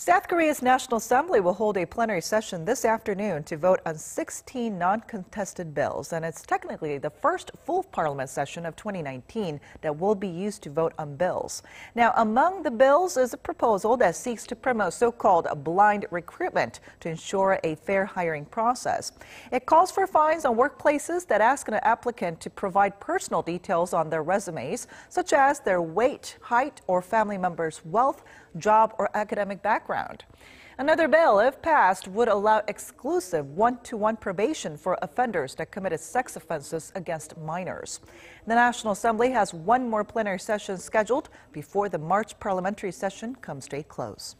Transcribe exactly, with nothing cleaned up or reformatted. South Korea's National Assembly will hold a plenary session this afternoon to vote on sixteen non-contested bills, and it's technically the first full parliament session of twenty nineteen that will be used to vote on bills. Now, among the bills is a proposal that seeks to promote so-called blind recruitment to ensure a fair hiring process. It calls for fines on workplaces that ask an applicant to provide personal details on their resumes, such as their weight, height, or family member's wealth, job, or academic background. Another bill, if passed, would allow exclusive one-to-one probation for offenders that committed sex offenses against minors. The National Assembly has one more plenary session scheduled before the March parliamentary session comes to a close.